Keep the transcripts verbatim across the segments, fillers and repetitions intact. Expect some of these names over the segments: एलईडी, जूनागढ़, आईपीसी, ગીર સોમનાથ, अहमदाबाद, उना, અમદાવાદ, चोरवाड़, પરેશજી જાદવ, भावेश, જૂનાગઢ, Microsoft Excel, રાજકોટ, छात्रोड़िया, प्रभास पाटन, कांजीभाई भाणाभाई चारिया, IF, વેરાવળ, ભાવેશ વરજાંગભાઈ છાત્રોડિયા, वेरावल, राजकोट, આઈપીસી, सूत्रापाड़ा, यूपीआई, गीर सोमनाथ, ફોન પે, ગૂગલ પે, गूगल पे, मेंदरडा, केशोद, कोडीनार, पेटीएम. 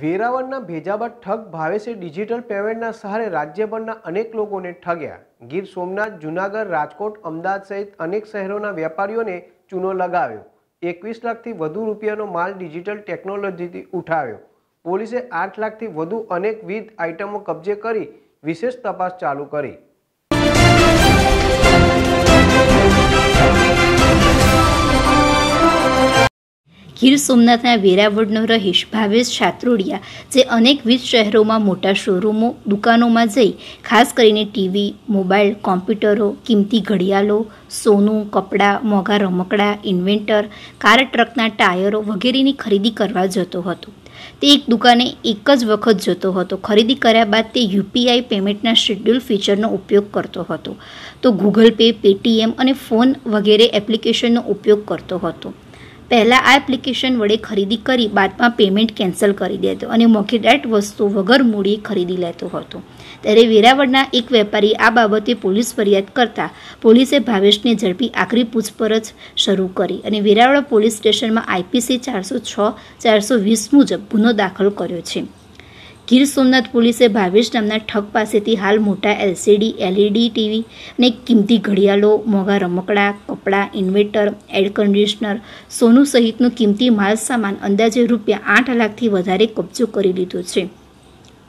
વેરાવળના ભેજાબાદ ઠગ ભાવેશે digital પેમેન્ટના સહારે રાજ્યભરના અનેક લોકોને ઠગ્યા। ગીર સોમનાથ, જૂનાગઢ, રાજકોટ, અમદાવાદ સહિત અનેક શહેરોના વેપારીઓને ચૂનો લગાવ્યો। એકવીસ લાખથી વધુ રૂપિયાનો માલ ડિજિટલ ટેકનોલોજીથી ઉઠાવ્યો। પોલીસે આઠ લાખથી વધુ અનેકવિધ આઇટમો કબજે કરી વિશેષ તપાસ ચાલુ કરી। गीर सोमनाथना वेरावळनो रहीश भावेश छात्रोड़िया जे अनेकविध शहरों मोटा शोरूमों दुकानों में जई खास करीने टीवी, मोबाइल, कॉम्प्यूटरों, किमती घड़ियालों, सोनू, कपड़ा, मोघा रमकड़ा, इन्वेंटर, कार, ट्रकना टायरों वगैरेनी खरीदी करवा जतो हतो। ते एक दुकाने एक ज वखत जतो हतो। खरीदी कर्या बाद ते यूपीआई पेमेंटना शेड्यूल फीचरनो उपयोग करतो हतो। तो गूगल पे, पेटीएम अने फोन वगैरे एप्लिकेशननो उपयोग करतो हतो। पहला आ एप्लिकेशन वड़े खरीदी करी बाद में पेमेंट कैंसल करी देतो अने मोकेदाट वस्तु वगर मूड़ी खरीदी लेतो हतो। त्यारे वेरावळना एक वेपारी आ बाबते पोलीस फरियाद करता पोलीसे भावेशने झड़पी आखरी पूछपरछ शरू करी अने वेरावळ पोलीस स्टेशन में आईपीसी चार सौ छ चार सौ वीस मुजब गुनो दाखल कर्यो छे। गीर सोमनाथ पुलिसे भावेश नामना ठग पासेथी हाल मोटा एलसीडी, एलईडी टीवी ने किमती घड़ियालो, मोगा रमकड़ा, कपड़ा, इन्वर्टर, एयर कंडिशनर, सोनू सहितनो किमती माल सामान अंदाजे रूपिया आठ लाखथी वधारे कब्जो करी लीधो छे।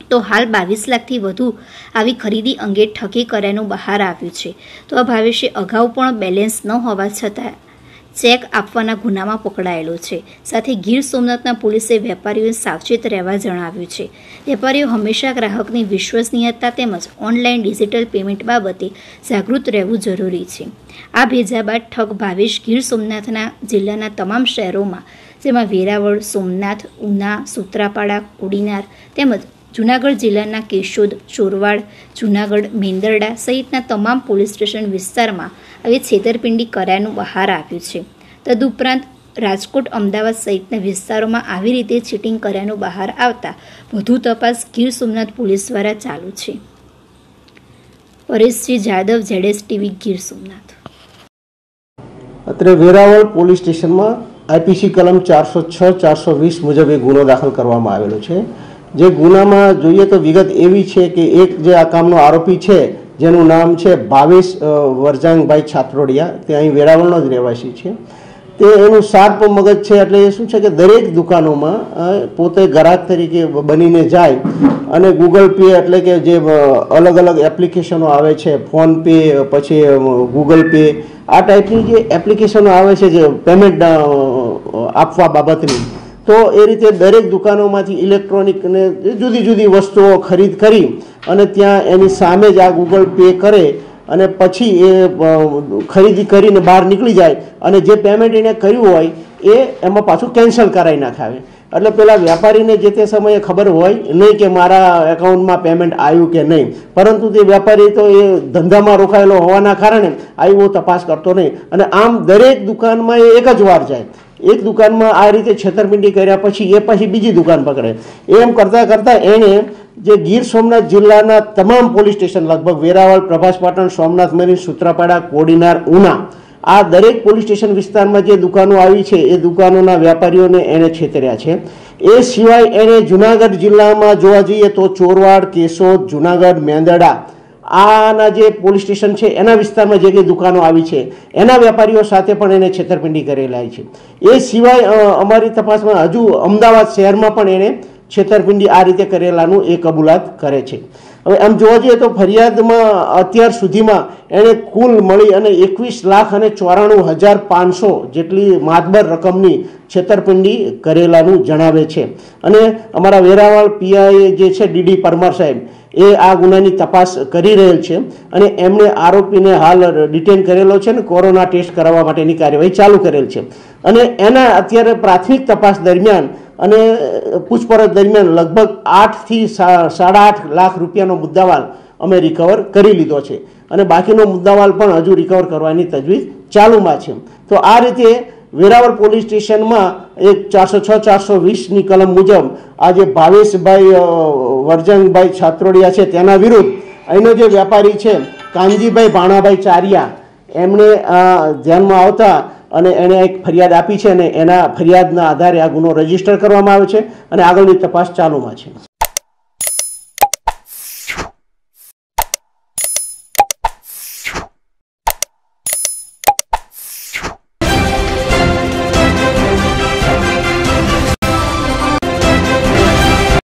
तो हाल बावीस लाखथी वधु आवी खरीदी अंगे ठगी कर्यानुं बहार आव्युं छे। तो आ भावेशे अगाऊ पण बेलेन्स न होवा छतां चेक आपवाना गुनामां पकड़ायेलो छे। साथे गीर सोमनाथना पुलिसे वेपारीओने सावचेत रहेवा जणाव्युं छे। वेपारीओ हमेशा ग्राहकनी विश्वसनीयता तेमज ऑनलाइन डिजिटल पेमेंट बाबते जागृत रहेवुं जरूरी छे। आ भेजाबाद ठग भावेश गीर सोमनाथना जिल्लाना तमाम शहरोमां जेमां वेरावळ, सोमनाथ, उना, सूत्रापाड़ा, कोडीनार तेमज जूनागढ़ जिल्लाना केशोद, चोरवाड़, जूनागढ़, मेंदरडा सहितना तमाम पोलीस स्टेशन विस्तारमां आवी छेतरपिंडी कर्यानुं बहार आव्युं छे। तदुपरांत राजकोट, अहमदाबाद सहितना विस्तारोमां आवी रीते चीटिंग कर्यानुं बहार आवता વધુ તપાસ ગીર સોમનાથ પોલીસ દ્વારા ચાલુ છે। પરેશજી જાદવ, જેડેસ ટીવી, ગીર સોમનાથ। અત્રે વેરાવળ પોલીસ સ્ટેશનમાં આઈપીસી કલમ ચારસો છ ચારસો વીસ મુજબ એક ગુનો દાખલ કરવામાં આવેલો છે। જે ગુનામાં જોઈએ તો વિગત એવી છે કે એક જે આ કામનો આરોપી છે જેનું નામ છે ભાવેશ વરજાંગભાઈ છાત્રોડિયા, તે અહીં વેરાવળનો જ રહેવાસી છે। તે એનું શાર્પ મગજ છે એટલે એ શું છે કે દરેક દુકાનોમાં પોતે ગ્રાહક તરીકે બનીને જાય અને ગૂગલ પે એટલે કે જે અલગ અલગ એપ્લિકેશનો આવે છે, ફોન પે, પછી ગૂગલ પે, આ ટાઈપની જે એપ્લિકેશનો આવે છે જે પેમેન્ટ આપવા બાબતની, तो ए रीते दरेक दुकानों में इलेक्ट्रॉनिक ने जुदी जुदी वस्तुओं खरीद करी अने त्यां एनी सामे ज आ गूगल पे करे अने पछी ए खरीदी करीने बहार निकली जाए अने जे पेमेंट एने कर्युं होय ए एमां पाछुं केन्सल करावी नाखावे। एटले पेला व्यापारीने जे ते समये खबर होय नहीं कि मारा एकाउंट में पेमेंट आव्युं के नहीं, परंतु ते व्यापारी तो ए धंधा में रोकायेलो होवाना कारणे आवी तपास करतो नहीं अने आम दरेक दुकान में एक ज वार जाए। एक दुकान में आ रीते छेतरपिंडी कर्या पछी ए पाछी बीजी दुकान पकड़े, एम करता करता एने जे गीर सोमनाथ जिल्लाना तमाम पोलीस स्टेशन लगभग वेरावल, प्रभास पाटन, सोमनाथ मरीन, सूत्रापाड़ा, कोडीनार, उना आ दरेक पोलीस स्टेशन विस्तार में जे दुकानों आई है ए दुकानों व्यापारीओने एने छेतर्या छे। ए सिवाय एने जूनागढ़ जिल्ला में जोवा जईए तो चोरवाड़, केशोद, जूनागढ़, मेंदरडा आना जे पोलीस स्टेशन है एना विस्तार में जे कई दुकानों आई है एना व्यापारीओ साथे पण एने छेतरपिंडी करेला छे। ए सिवाय अमारी तपास में हजू अमदावाद शहर में पण एने छेतरपिंडी आ रीते करेलानुं ए कबूलात करे छे। हवे आम जोवा जईए तो फरियाद में अत्यार सुधीमां एने कुल मळी अने एकवीस लाख अने चौराणु हज़ार पांच सौ जेटली मातबर रकमनी छेतरपिंडी करेलानुं जणावे छे। अने अमारा वेरावळ पीआई जे छे डीडी परमार साहेब ए आ गुनानी तपास करी रहेल छे अने एमणे आरोपीने हाल डिटेन करेलो छे ने कोरोना टेस्ट करावा माटेनी कार्यवाही चालू करेल छे अने एना अत्यारे प्राथमिक तपास दरमियान अने पूछपरछ दरमियान लगभग आठ थी साढ़ा आठ लाख रुपियानो मुद्दामाल अमे रिकवर करी लीधो छे अने बाकीनो मुद्दामाल पण हजू रिकवर करवानी तजवीज चालुमां छे। तो आ रीते वेरावल पोलीस स्टेशन में एक चार सौ छ चार सौ वीस कलम मुजब आज भावेश भाई वर्जनभाई छात्रोड़िया है तेना विरुद्ध अहीनो जो व्यापारी है कांजीभाई भाणाभाई चारिया એમણે આ ધ્યાનમાં આવતા અને એણે એક ફરિયાદ આપી છે અને એના ફરિયાદના આધારે આ ગુનો રજીસ્ટર કરવામાં આવ્યો છે અને આગળની તપાસ ચાલુમાં છે।